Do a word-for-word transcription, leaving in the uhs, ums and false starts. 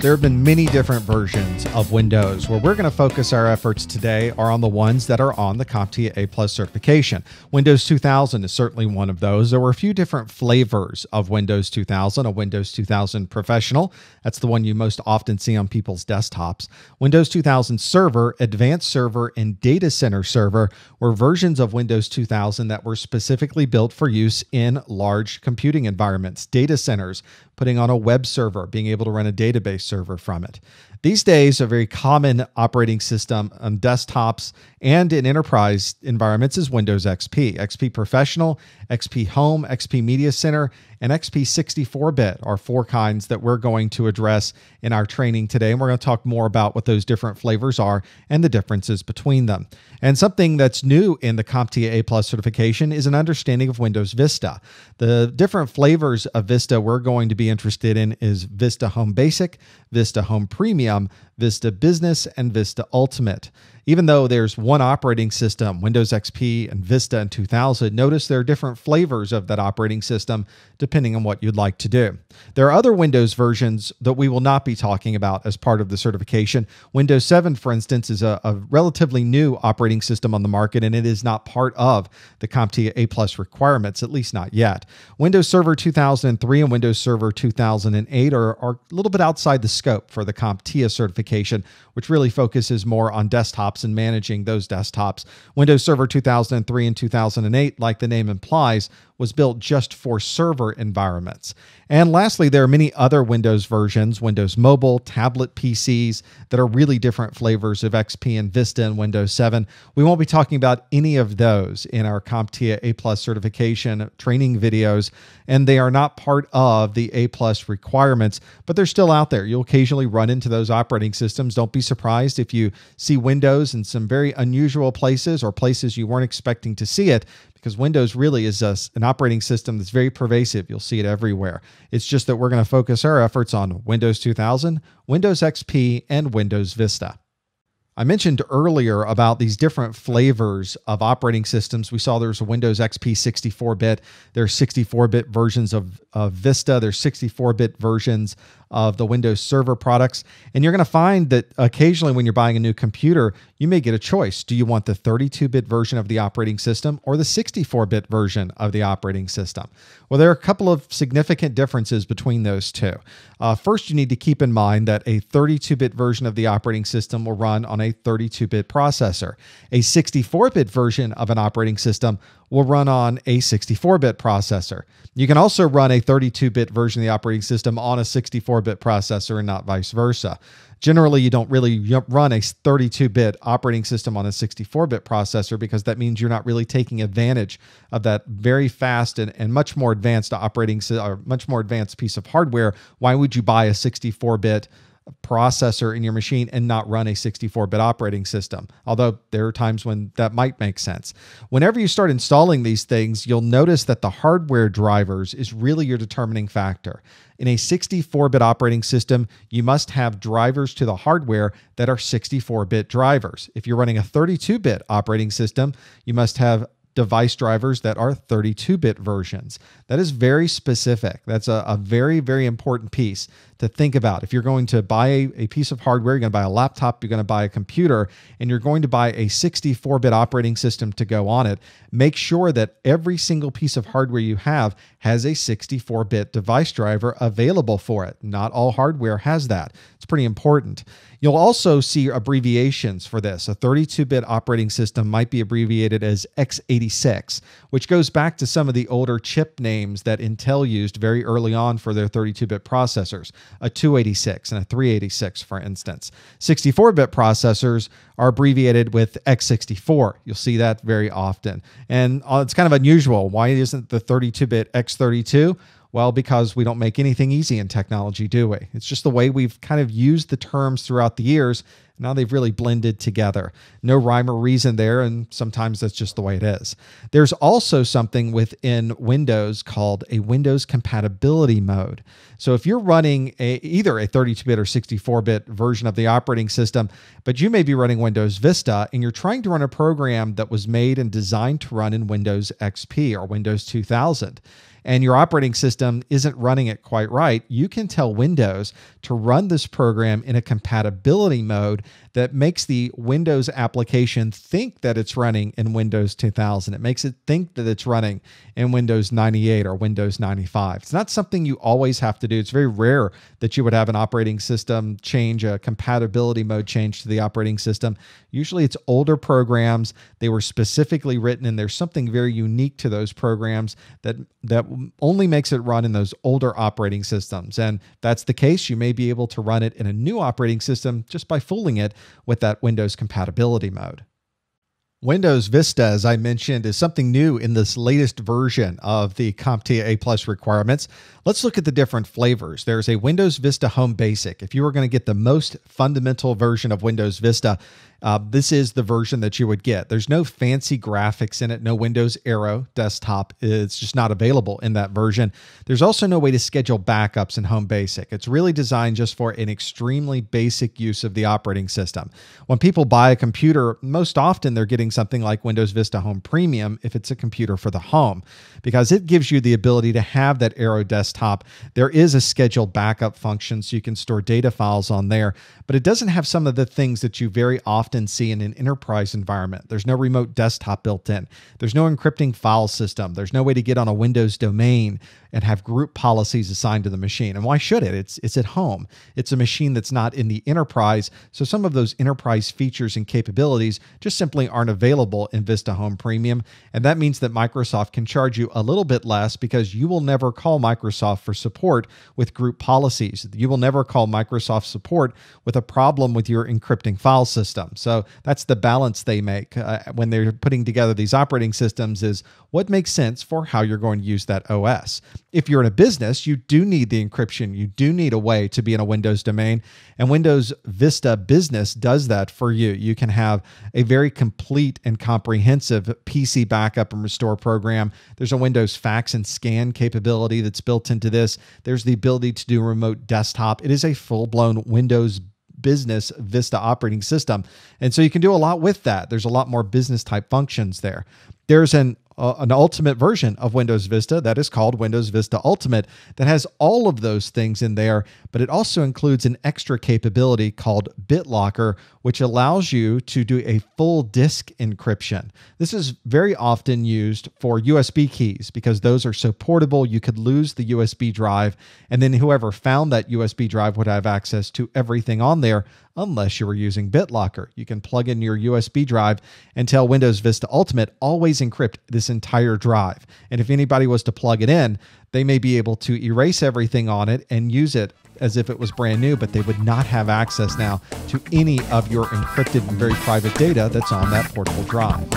There have been many different versions of Windows. Where we're going to focus our efforts today are on the ones that are on the CompTIA A plus certification. Windows two thousand is certainly one of those. There were a few different flavors of Windows two thousand. A Windows two thousand Professional, that's the one you most often see on people's desktops. Windows two thousand Server, Advanced Server, and Data Center Server were versions of Windows two thousand that were specifically built for use in large computing environments, data centers, putting on a web server, being able to run a database server from it. These days, a very common operating system on desktops and in enterprise environments is Windows X P. X P Professional, X P Home, X P Media Center, and X P sixty-four bit are four kinds that we're going to address in our training today. And we're going to talk more about what those different flavors are and the differences between them. And something that's new in the CompTIA A plus certification is an understanding of Windows Vista. The different flavors of Vista we're going to be interested in is Vista Home Basic, Vista Home Premium, Vista Business, and Vista Ultimate. Even though there's one operating system, Windows X P and Vista and two thousand, notice there are different flavors of that operating system depending on what you'd like to do. There are other Windows versions that we will not be talking about as part of the certification. Windows seven, for instance, is a, a relatively new operating system on the market, and it is not part of the CompTIA A plus requirements, at least not yet. Windows Server two thousand three and Windows Server two thousand eight are, are a little bit outside the scope for the CompTIA certification, which really focuses more on desktops and managing those desktops. Windows Server two thousand three and two thousand eight, like the name implies, was built just for server environments. And lastly, there are many other Windows versions, Windows Mobile, tablet P Cs, that are really different flavors of X P and Vista and Windows seven. We won't be talking about any of those in our CompTIA A plus certification training videos, and they are not part of the A plus requirements, but they're still out there. You'll occasionally run into those operating systems. Don't be surprised if you see Windows in some very unusual places or places you weren't expecting to see it, because Windows really is a, an operating system that's very pervasive. You'll see it everywhere. It's just that we're going to focus our efforts on Windows two thousand, Windows X P, and Windows Vista. I mentioned earlier about these different flavors of operating systems. We saw there's a Windows X P sixty-four bit. There's sixty-four bit versions of, of Vista. There's sixty-four bit versions of the Windows Server products. And you're going to find that occasionally when you're buying a new computer, you may get a choice. Do you want the thirty-two bit version of the operating system or the sixty-four bit version of the operating system? Well, there are a couple of significant differences between those two. Uh, first, you need to keep in mind that a thirty-two bit version of the operating system will run on a a thirty-two bit processor. A sixty-four bit version of an operating system will run on a sixty-four bit processor. You can also run a thirty-two bit version of the operating system on a sixty-four bit processor and not vice versa. Generally, you don't really run a thirty-two bit operating system on a sixty-four bit processor because that means you're not really taking advantage of that very fast and, and much more advanced operating or much more advanced piece of hardware. Why would you buy a sixty-four bit processor in your machine and not run a sixty-four bit operating system? Although there are times when that might make sense. Whenever you start installing these things, you'll notice that the hardware drivers is really your determining factor. In a sixty-four bit operating system, you must have drivers to the hardware that are sixty-four bit drivers. If you're running a thirty-two bit operating system, you must have device drivers that are thirty-two bit versions. That is very specific. That's a, a very, very important piece to think about. If you're going to buy a, a piece of hardware, you're going to buy a laptop, you're going to buy a computer, and you're going to buy a sixty-four bit operating system to go on it, make sure that every single piece of hardware you have has a sixty-four bit device driver available for it. Not all hardware has that. It's pretty important. You'll also see abbreviations for this. A thirty-two bit operating system might be abbreviated as x eighty-six, which goes back to some of the older chip names that Intel used very early on for their thirty-two bit processors, a two eighty-six and a three eighty-six, for instance. sixty-four bit processors are abbreviated with x sixty-four. You'll see that very often. And it's kind of unusual. Why isn't the thirty-two bit x thirty-two? Well, because we don't make anything easy in technology, do we? It's just the way we've kind of used the terms throughout the years. Now they've really blended together. No rhyme or reason there, and sometimes that's just the way it is. There's also something within Windows called a Windows compatibility mode. So if you're running a, either a thirty-two bit or sixty-four bit version of the operating system, but you may be running Windows Vista, and you're trying to run a program that was made and designed to run in Windows X P or Windows two thousand, and your operating system isn't running it quite right, you can tell Windows to run this program in a compatibility mode that makes the Windows application think that it's running in Windows two thousand. It makes it think that it's running in Windows ninety-eight or Windows ninety-five. It's not something you always have to do. It's very rare that you would have an operating system change, a compatibility mode change to the operating system. Usually it's older programs. They were specifically written, and there's something very unique to those programs that, that only makes it run in those older operating systems. And if that's the case, you may be able to run it in a new operating system just by fooling it with that Windows compatibility mode. Windows Vista, as I mentioned, is something new in this latest version of the CompTIA A plus requirements. Let's look at the different flavors. There's a Windows Vista Home Basic. If you were going to get the most fundamental version of Windows Vista, uh, this is the version that you would get. There's no fancy graphics in it, no Windows Aero desktop. It's just not available in that version. There's also no way to schedule backups in Home Basic. It's really designed just for an extremely basic use of the operating system. When people buy a computer, most often they're getting something like Windows Vista Home Premium if it's a computer for the home, because it gives you the ability to have that Aero desktop. There is a scheduled backup function, so you can store data files on there, but it doesn't have some of the things that you very often see in an enterprise environment. There's no remote desktop built in. There's no encrypting file system. There's no way to get on a Windows domain and have group policies assigned to the machine. And why should it? It's, it's at home. It's a machine that's not in the enterprise, so some of those enterprise features and capabilities just simply aren't available available in Vista Home Premium. And that means that Microsoft can charge you a little bit less, because you will never call Microsoft for support with group policies. You will never call Microsoft support with a problem with your encrypting file system. So that's the balance they make uh, when they're putting together these operating systems, is what makes sense for how you're going to use that O S. If you're in a business, you do need the encryption. You do need a way to be in a Windows domain, and Windows Vista Business does that for you. You can have a very complete and comprehensive P C backup and restore program. There's a Windows fax and scan capability that's built into this. There's the ability to do remote desktop. It is a full-blown Windows Business Vista operating system. And so you can do a lot with that. There's a lot more business type functions there. There's an Uh, an ultimate version of Windows Vista that is called Windows Vista Ultimate that has all of those things in there, but it also includes an extra capability called BitLocker, which allows you to do a full disk encryption. This is very often used for U S B keys, because those are so portable, you could lose the U S B drive, and then whoever found that U S B drive would have access to everything on there, unless you were using BitLocker. You can plug in your U S B drive and tell Windows Vista Ultimate, always encrypt this entire drive. And if anybody was to plug it in, they may be able to erase everything on it and use it as if it was brand new, but they would not have access now to any of your encrypted and very private data that's on that portable drive.